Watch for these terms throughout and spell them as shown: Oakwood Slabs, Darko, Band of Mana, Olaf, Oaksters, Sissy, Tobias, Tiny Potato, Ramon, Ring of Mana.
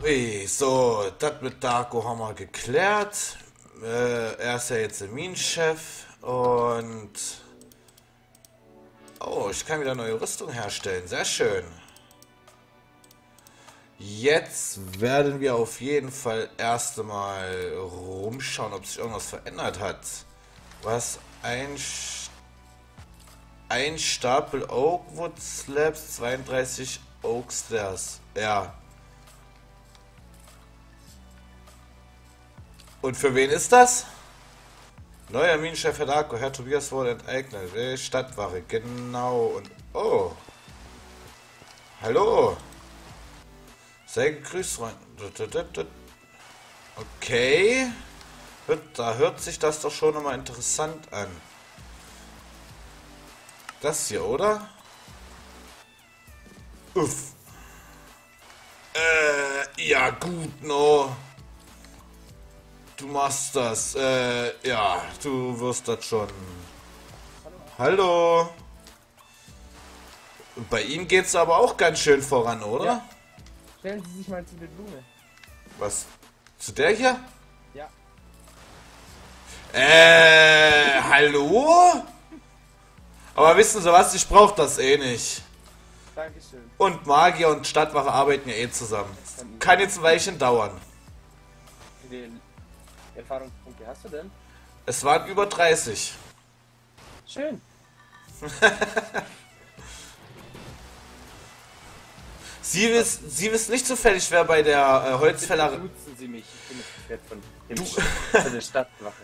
Ui, so, das mit Darko haben wir geklärt. Er ist ja jetzt der Minenchef und... Oh, ich kann wieder neue Rüstung herstellen. Sehr schön. Jetzt werden wir auf jeden Fall erst einmal rumschauen, ob sich irgendwas verändert hat. Was? Ein Stapel Oakwood Slabs, 32 Oaksters. Ja. Und für wen ist das? Neuer Minenchef Herr Darko, Herr Tobias wurde enteignet. Stadtwache, genau. Und oh. Hallo. Sei gegrüßt, Freund. Okay. Da hört sich das doch schon nochmal interessant an. Das hier, oder? Uff. Ja gut, no. Du machst das, ja, du wirst das schon. Hallo. Und bei Ihnen geht's aber auch ganz schön voran, oder? Ja. Stellen Sie sich mal zu der Blume. Was? Zu der hier? Ja. Hallo? Aber wissen Sie was, ich brauche das eh nicht. Dankeschön. Und Magier und Stadtwache arbeiten ja eh zusammen. Kann jetzt ein Weilchen dauern. Erfahrungspunkte hast du denn? Es waren über 30. Schön. Sie wissen nicht zufällig, wer bei der Holzfällerei... Nutzen Sie mich. Ich bin von der Stadtwache.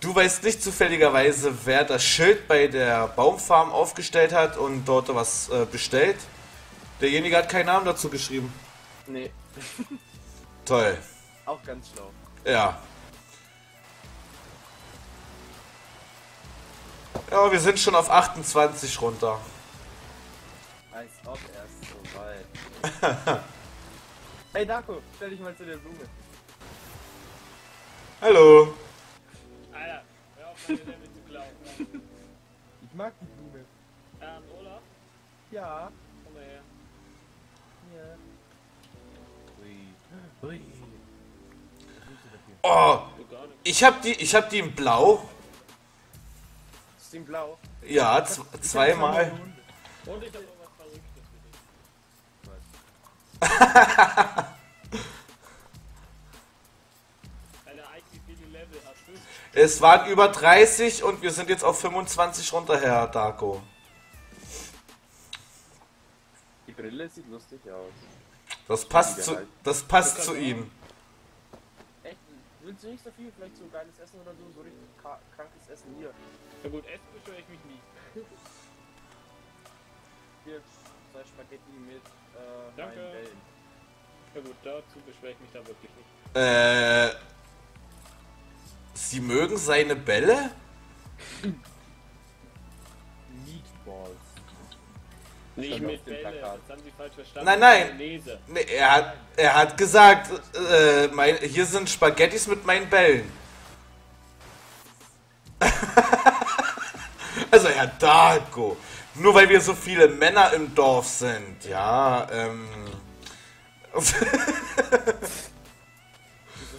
Du weißt nicht zufälligerweise, wer das Schild bei der Baumfarm aufgestellt hat und dort was bestellt? Derjenige hat keinen Namen dazu geschrieben. Nee. Toll. Auch ganz schlau. Ja. Ja, wir sind schon auf 28 runter. Als ob erst so weit. Hey Darko, stell dich mal zu der Blume. Hallo. Alter, hör auf, damit zu glauben. Ich mag die Blume. Olaf? Ja. Komm mal her. Ja. Ui. Oh, ich hab die in Blau. In Blau. Ja, zweimal. Und ich hab noch was Verrücktes für dich. Es waren über 30 und wir sind jetzt auf 25 runter, Herr Darko. Die Brille sieht lustig aus. Das passt zu ihm. Willst du nicht so viel, vielleicht so geiles Essen oder so, so richtig krankes Essen hier? Ja gut, essen beschwöre ich mich nie. Hier, zwei Spaghetti mit Danke. Wellen. Ja gut, dazu beschwöre ich mich da wirklich nicht. Sie mögen seine Bälle? Meatballs. Nicht mit Bälle, das haben Sie falsch verstanden. Nein, nein. Nee, er hat gesagt, hier sind Spaghettis mit meinen Bällen. Also Herr Darko, nur weil wir so viele Männer im Dorf sind, ja, Ist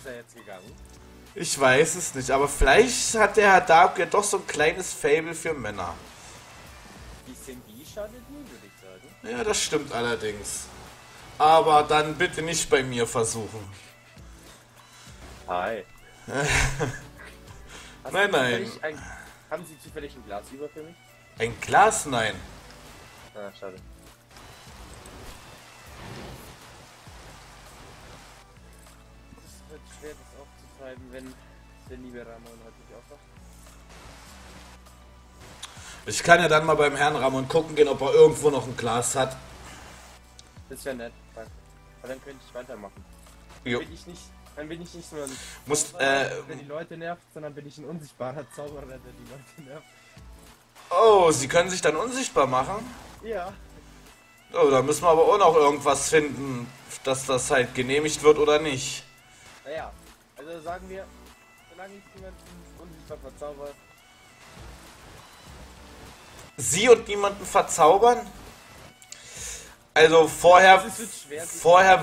er jetzt gegangen? Ich weiß es nicht, aber vielleicht hat der Herr Darko ja doch so ein kleines Faible für Männer. Die sind die schadet nie, würde ich sagen. Ja, das stimmt allerdings. Aber dann bitte nicht bei mir versuchen. Hi. Nein. Haben Sie zufällig ein Glas über für mich? Ein Glas? Nein. Ah, schade. Es wird schwer, das aufzutreiben, wenn der liebe Ramon heute nicht aufwacht. Ich kann ja dann mal beim Herrn Ramon gucken gehen, ob er irgendwo noch ein Glas hat. Das wäre nett, danke. Aber dann könnte ich weitermachen. Jo. Dann bin ich nicht nur ein Zauberer, der die Leute nervt, sondern bin ich ein unsichtbarer Zauberer, der die Leute nervt. Oh, Sie können sich dann unsichtbar machen? Ja. Oh, da müssen wir aber auch noch irgendwas finden, dass das halt genehmigt wird oder nicht. Naja, also sagen wir, Solange ich niemanden unsichtbar verzauber. Sie und niemanden verzaubern? Also vorher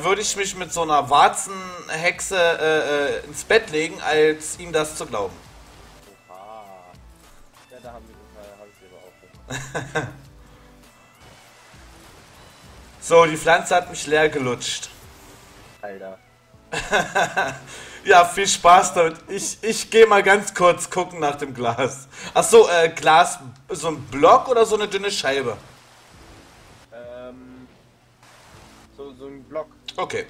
würde ich mich mit so einer Warzenhexe ins Bett legen, als ihm das zu glauben. Oha. Ja, da haben wir hab ich selber auch. So, die Pflanze hat mich leer gelutscht. Alter. Ja, viel Spaß damit. Ich gehe mal ganz kurz gucken nach dem Glas. Achso, Glas, so ein Block oder so eine dünne Scheibe? So ein Block. Okay.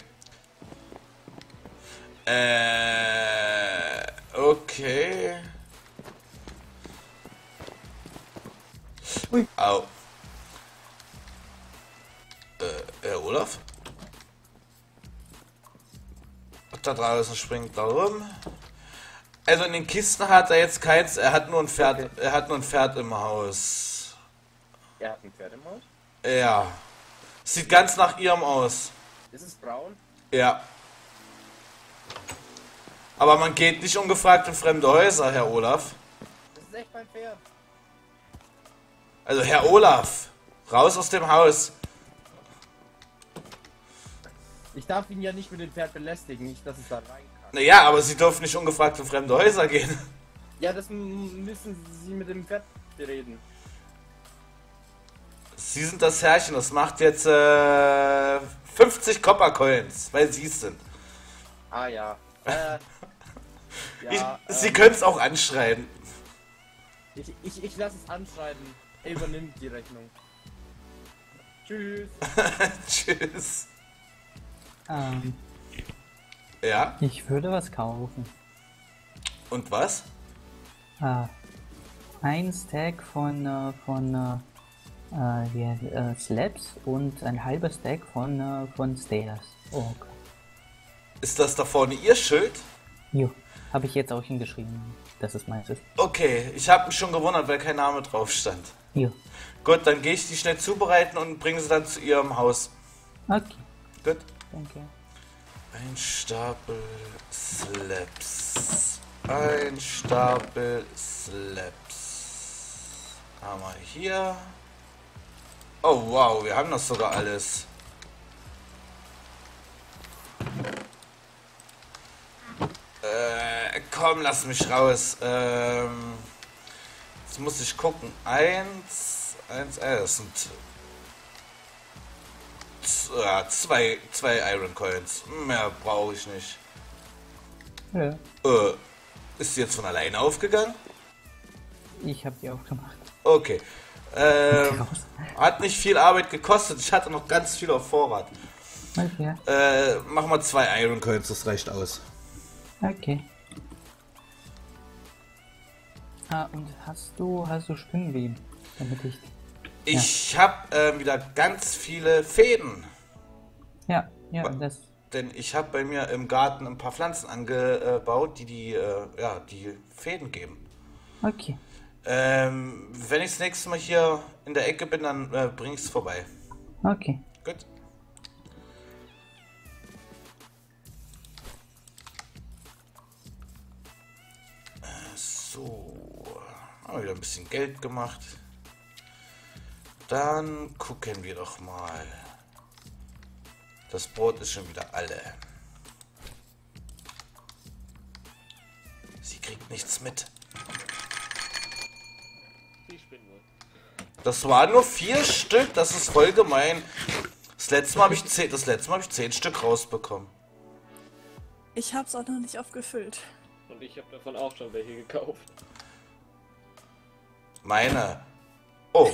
Okay. Ui. Au. Herr Olaf? Da draußen springt da rum. Also in den Kisten hat er jetzt keins, er hat nur ein Pferd, okay. Er hat nur ein Pferd im Haus. Er hat ein Pferd im Haus? Ja. Sieht ganz nach ihrem aus. Ist es braun? Ja. Aber man geht nicht ungefragt in fremde Häuser, Herr Olaf. Das ist echt mein Pferd. Also Herr Olaf, raus aus dem Haus. Ich darf ihn ja nicht mit dem Pferd belästigen, nicht, dass es da rein kann. Naja, aber sie dürfen nicht ungefragt in fremde Häuser gehen. Ja, das müssen sie mit dem Pferd bereden. Sie sind das Herrchen, das macht jetzt 50 Copper-Coins, weil sie es sind. Ah ja. Sie können es auch anschreien. Ich lasse es anschreien. Er übernimmt die Rechnung. Tschüss. Tschüss. Ja? Ich würde was kaufen. Und was? Ein Stack von Slabs und ein halber Stack von Stairs. Oh, okay. Ist das da vorne Ihr Schild? Jo, habe ich jetzt auch hingeschrieben, dass es meins ist. Okay, ich habe mich schon gewundert, weil kein Name drauf stand. Jo. Gut, dann gehe ich die schnell zubereiten und bringe sie dann zu Ihrem Haus. Okay. Gut. Danke. Ein Stapel Slabs. Ein Stapel Slabs. Haben wir hier. Oh wow, wir haben das sogar alles. Komm, lass mich raus. Jetzt muss ich gucken. Das sind... Ja, zwei Iron Coins. Mehr brauche ich nicht. Ja. Ist die jetzt von alleine aufgegangen? Ich habe die aufgemacht. Okay. Hat nicht viel Arbeit gekostet. Ich hatte noch ganz viel auf Vorrat. Okay. Mach mal 2 Iron Coins, das reicht aus. Okay. Ah, und hast du Spinnenweben? Damit ich... Ich habe wieder ganz viele Fäden. Ja, das. Denn ich habe bei mir im Garten ein paar Pflanzen angebaut, die Fäden geben. Okay. Wenn ich das nächste Mal hier in der Ecke bin, dann bringe ich es vorbei. Okay. Gut. So, haben wir wieder ein bisschen Geld gemacht. Dann gucken wir doch mal. Das Brot ist schon wieder alle. Sie kriegt nichts mit. Das waren nur 4 Stück, das ist voll gemein. Das letzte Mal habe ich 10 Stück rausbekommen. Ich habe es auch noch nicht aufgefüllt. Und ich habe davon auch schon welche gekauft. Meine. Oh.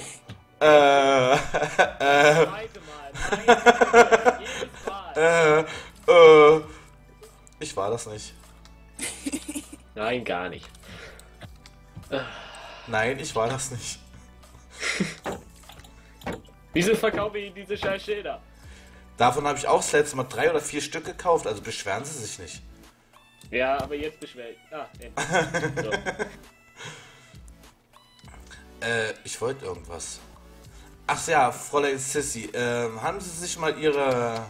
Ich war das nicht. Nein, gar nicht. Nein, ich war das nicht. Wieso verkaufe ich diese scheiß Schilder? Davon habe ich auch das letzte Mal 3 oder 4 Stück gekauft, also beschweren Sie sich nicht. Ja, aber jetzt beschweren. Ah, nee. So. Ich wollte irgendwas. Ach ja, Fräulein Sissy, haben Sie sich mal Ihre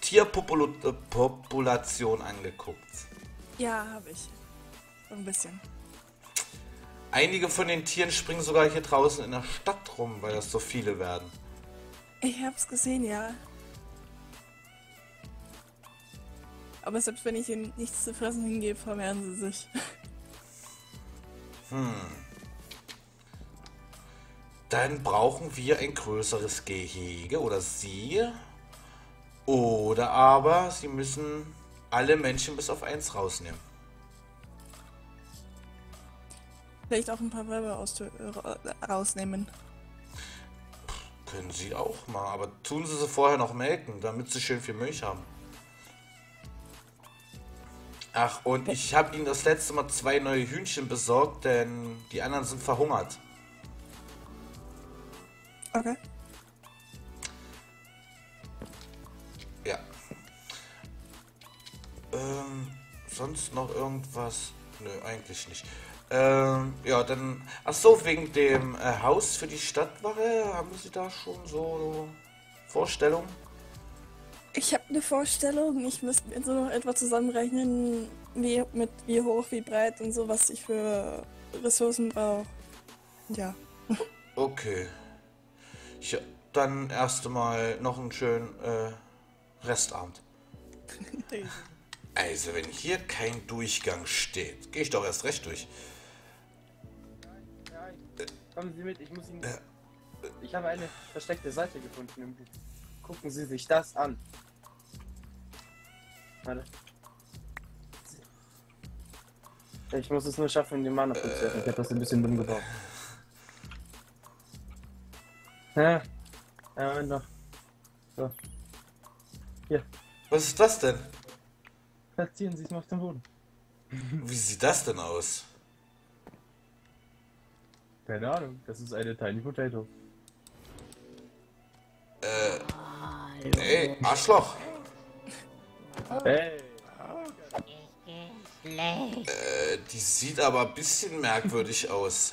Tierpopulation angeguckt? Ja, habe ich. Ein bisschen. Einige von den Tieren springen sogar hier draußen in der Stadt rum, weil das so viele werden. Ich hab's gesehen, ja. Aber selbst wenn ich ihnen nichts zu fressen hingebe, vermehren sie sich. Hm. Dann brauchen wir ein größeres Gehege, oder sie. Oder aber, sie müssen alle Menschen bis auf eins rausnehmen. Vielleicht auch ein paar Weiber rausnehmen. Können sie auch mal, aber tun sie vorher noch melken, damit sie schön viel Milch haben. Ach, und ich habe ihnen das letzte Mal 2 neue Hühnchen besorgt, denn die anderen sind verhungert. Okay. Ja. Sonst noch irgendwas? Nö, eigentlich nicht. Ja, dann... Achso, wegen dem Haus für die Stadtwache, haben Sie da schon so Vorstellungen? Ich habe eine Vorstellung, ich müsste mir so noch etwa zusammenrechnen, wie hoch, wie breit und so, was ich für Ressourcen brauche. Ja. Okay. Ja, dann erst einmal noch einen schönen Restabend. Also, wenn hier kein Durchgang steht, gehe ich doch erst recht durch. Kommen Sie mit, ich muss Ihnen... Ich habe eine versteckte Seite gefunden. Gucken Sie sich das an. Warte. Ich muss es nur schaffen, den Mana zu öffnen. Ich habe das ein bisschen dumm gebaut. Ja, noch. So. Hier. Was ist das denn? Platzieren Sie es mal auf dem Boden. Wie sieht das denn aus? Keine Ahnung, das ist eine Tiny Potato. Ey, Arschloch! Hey! Die sieht aber ein bisschen merkwürdig aus.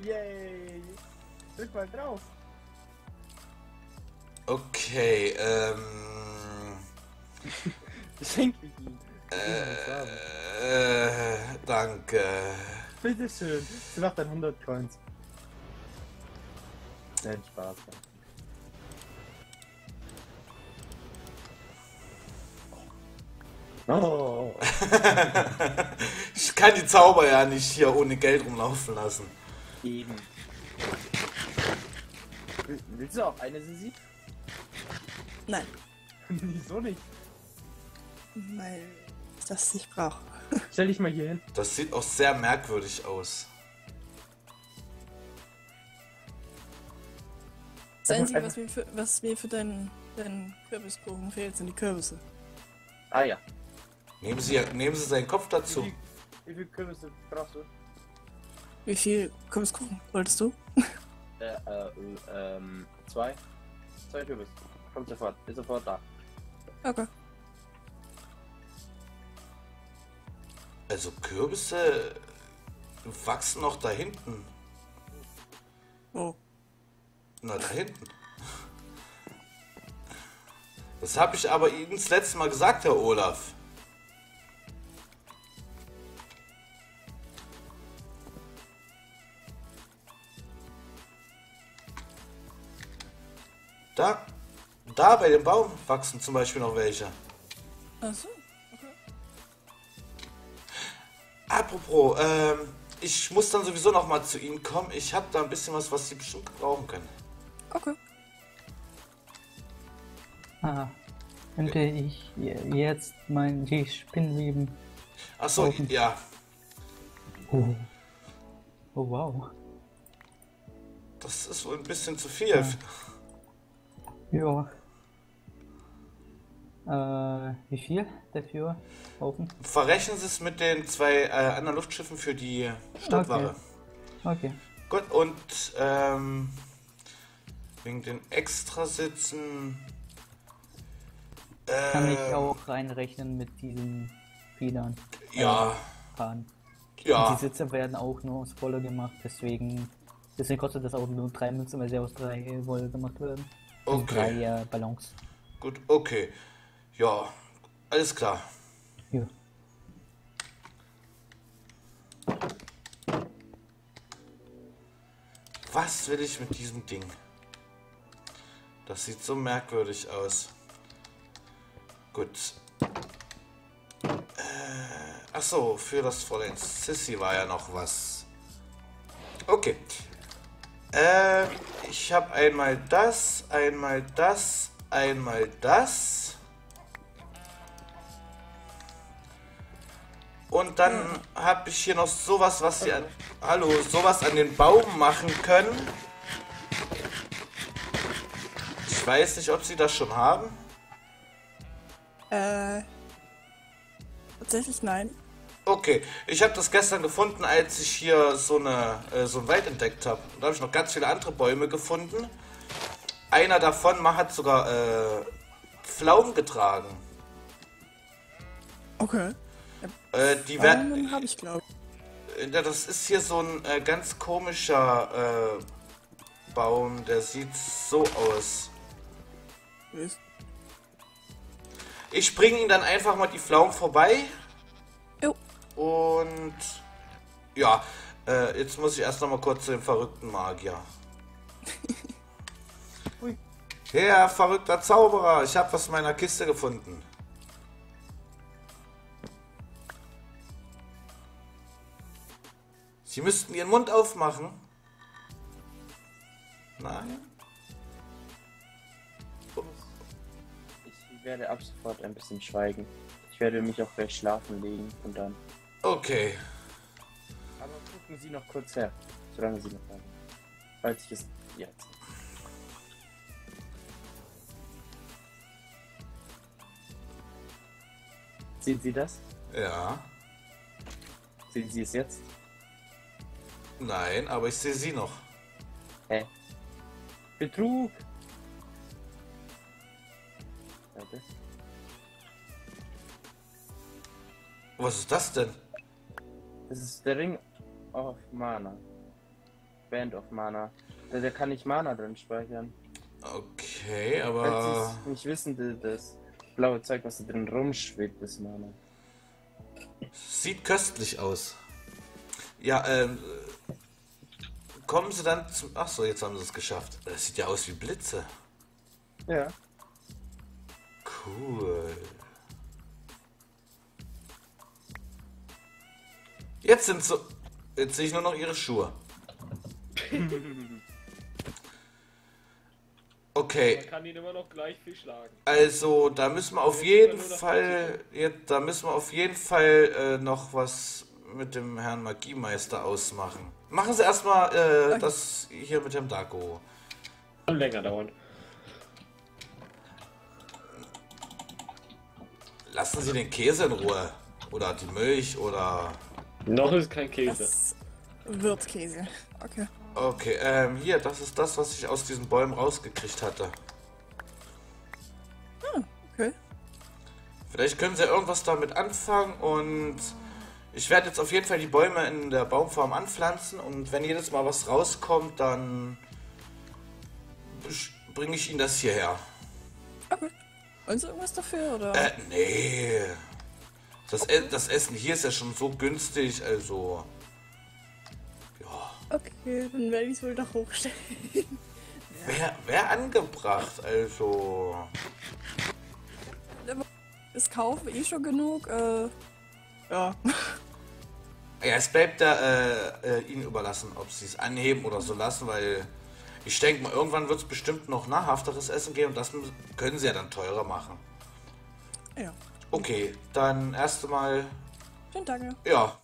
Yay! Drück mal drauf! Okay, Schenke ich ihn. Danke. Bitteschön, sie macht dann 100 Coins. Nein, Spaß. Oh. Ich kann die Zauber ja nicht hier ohne Geld rumlaufen lassen. Eben. Willst du auch eine Sissy? Nein. Wieso nicht? Weil das nicht braucht. Stell dich mal hier hin. Das sieht auch sehr merkwürdig aus. Das Einzige, was mir für deinen Kürbiskuchen fehlt, sind die Kürbisse. Ah ja. Nehmen Sie seinen Kopf dazu. Wie viel Kürbisse brauchst du? Wie viel Kürbiskuchen wolltest du? 2. 2 Kürbisse. Kommt sofort. Ist sofort da. Okay. Also Kürbisse wachsen noch da hinten. Oh. Na, da hinten. Das habe ich aber Ihnen das letzte Mal gesagt, Herr Olaf. Da bei dem Baum wachsen zum Beispiel noch welche. Ach so. Apropos, ich muss dann sowieso noch mal zu Ihnen kommen. Ich habe da ein bisschen was, was Sie bestimmt gebrauchen können. Okay. Ah, könnte ich jetzt die Spinnenleben. Achso, ja. Oh. Oh, wow. Das ist wohl ein bisschen zu viel. Ja. Wie viel dafür kaufen? Verrechnen Sie es mit den 2 anderen Luftschiffen für die Stadtware. Okay. Gut, und wegen den Extrasitzen... Kann ich auch reinrechnen mit diesen Federn. Ja. Ja. Und die Sitze werden auch nur aus Wolle gemacht, deswegen kostet das auch nur 3 Münzen, weil sie aus 3 Wolle gemacht werden. Okay. Und 3 Ballons. Gut, okay. Ja, alles klar. Ja. Was will ich mit diesem Ding? Das sieht so merkwürdig aus. Gut. Achso, für das Fräulein Sissy war ja noch was. Okay. Ich habe einmal das, einmal das, einmal das. Und dann habe ich hier noch sowas, was sie an... Hallo, sowas an den Baum machen können. Ich weiß nicht, ob sie das schon haben. Tatsächlich nein. Okay, ich habe das gestern gefunden, als ich hier so einen Wald entdeckt habe. Da habe ich noch ganz viele andere Bäume gefunden. Einer davon hat sogar Pflaumen getragen. Okay. Die werden habe ich, glaube ich. Das ist hier so ein ganz komischer Baum, der sieht so aus. Ich bringe ihn dann einfach mal die Pflaumen vorbei. Jo. Und ja, jetzt muss ich erst noch mal kurz zu dem verrückten Magier. Herr verrückter Zauberer, ich habe was in meiner Kiste gefunden. Sie müssten ihren Mund aufmachen. Nein. Ich werde ab sofort ein bisschen schweigen. Ich werde mich auch gleich schlafen legen und dann... Okay. Aber gucken Sie noch kurz her, solange Sie noch haben. Falls ich es jetzt... Sehen Sie das? Ja. Sehen Sie es jetzt? Nein, aber ich sehe sie noch. Hä? Betrug! Was ist das denn? Das ist der Ring of Mana. Band of Mana. Da kann ich Mana drin speichern. Okay, aber... Falls Sie es nicht wissen, das blaue Zeug, was da drin rumschwebt, ist Mana. Sieht köstlich aus. Ja, kommen sie dann zum... Achso, jetzt haben sie es geschafft. Das sieht ja aus wie Blitze. Ja. Cool. Jetzt sind so... Jetzt sehe ich nur noch ihre Schuhe. Okay. Man kann ihn immer noch gleich viel schlagen. Also, da müssen wir auf jeden Fall... Jetzt, da müssen wir auf jeden Fall noch was... mit dem Herrn Magiemeister ausmachen. Machen Sie erstmal das hier mit dem Darko. Kann länger dauern. Lassen Sie den Käse in Ruhe. Oder die Milch oder... Noch ist kein Käse. Das wird Käse. Okay. Okay, hier, das ist das, was ich aus diesen Bäumen rausgekriegt hatte. Hm, okay. Vielleicht können Sie irgendwas damit anfangen und... Ich werde jetzt auf jeden Fall die Bäume in der Baumform anpflanzen und wenn jedes Mal was rauskommt, dann bringe ich Ihnen das hierher. Okay. Wollen Sie irgendwas dafür, oder? Nee. Das Essen hier ist ja schon so günstig, also... Ja. Okay, dann werde ich es wohl noch hochstellen. Wäre angebracht, also... Das Kaufen eh schon genug, Ja. Ja, es bleibt da ihnen überlassen, ob sie es anheben oder so lassen, weil ich denke mal, irgendwann wird es bestimmt noch nahrhafteres Essen geben und das können sie ja dann teurer machen. Ja. Okay, dann erst einmal... Schönen Tag. Ja.